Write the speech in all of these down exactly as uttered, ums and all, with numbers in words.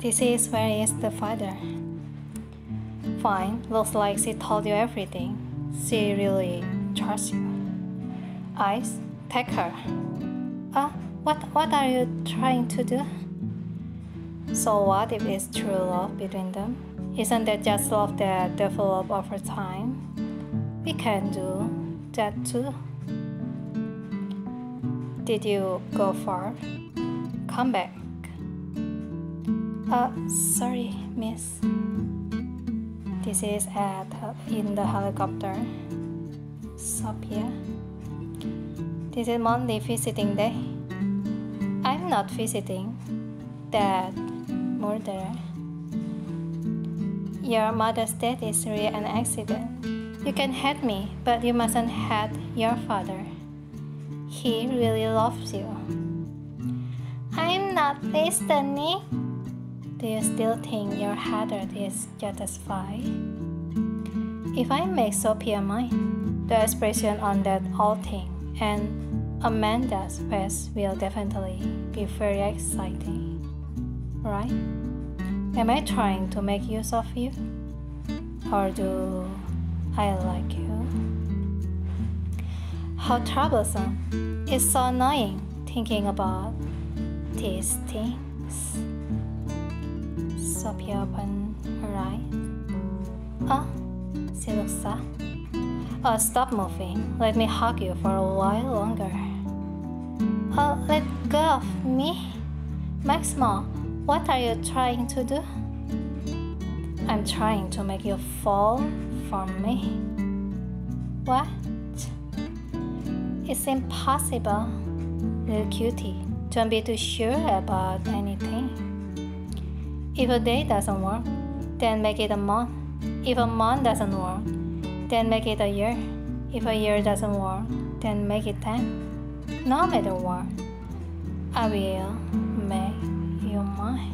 This is where is the father. Fine, looks like she told you everything. She really trusts you. Ice, take her. Ah, uh, what, what are you trying to do? So what if it's true love between them? Isn't that just love that develops over time? We can do that too. Did you go far? Come back. Uh, sorry, miss. This is at in the helicopter. Sophia. This is Monday visiting day. I'm not visiting. That murderer. Your mother's death is really an accident. You can hate me, but you mustn't hate your father. He really loves you. I'm not listening. Do you still think your hatred is justified? If I make Sophia mine, the expression on that old thing and Amanda's face will definitely be very exciting. Right? Am I trying to make use of you? Or do I like you? How troublesome. It's so annoying thinking about these things. Sophia opened her eyes. Ah, she looks sad. Oh, stop moving. Let me hug you for a while longer. Oh, let go of me. Max Maul, what are you trying to do? I'm trying to make you fall for me. What? It's impossible. Little cutie, don't be too sure about anything. If a day doesn't work, then make it a month. If a month doesn't work, then make it a year. If a year doesn't work, then make it ten. No matter what, I will make you mine.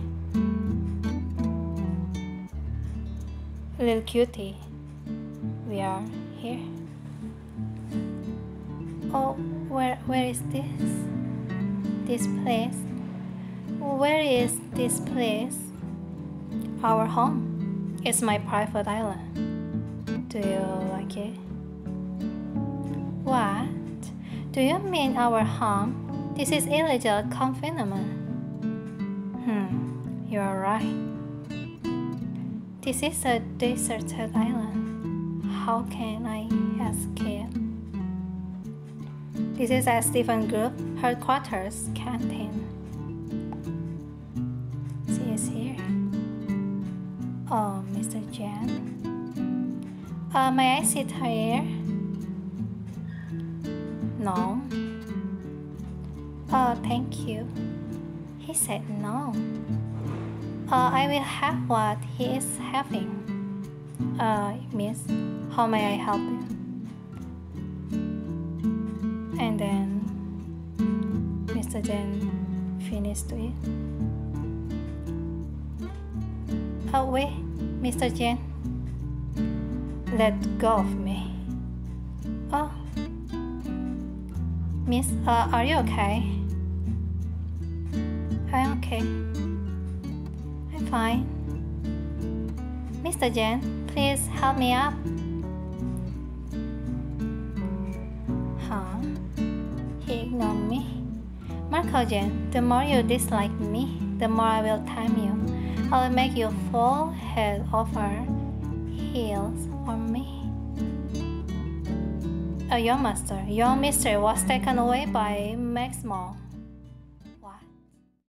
Little cutie, we are here. Oh, where where is this? This place? Where is this place? Our home. It's my private island. Do you like it? What? Do you mean our home? This is illegal confinement. Hmm, you're right. This is a deserted island. How can I escape? This is at Stephen Group headquarters canteen. She is here. Oh, Mister Jan. Uh, may I sit here? No. Oh, thank you. He said no. Uh, I will have what he is having. Uh, miss, how may I help you? And then Mister Jen finished to eat. Oh wait, Mister Jen, let go of me. Oh, miss, uh, are you okay? I'm okay. I'm fine. Mister Jan, please help me up. Huh? He ignored me. Marco Jin, the more you dislike me, the more I will time you. I will make you fall head over heels for me. Oh, your master, your mister was taken away by Max Maul.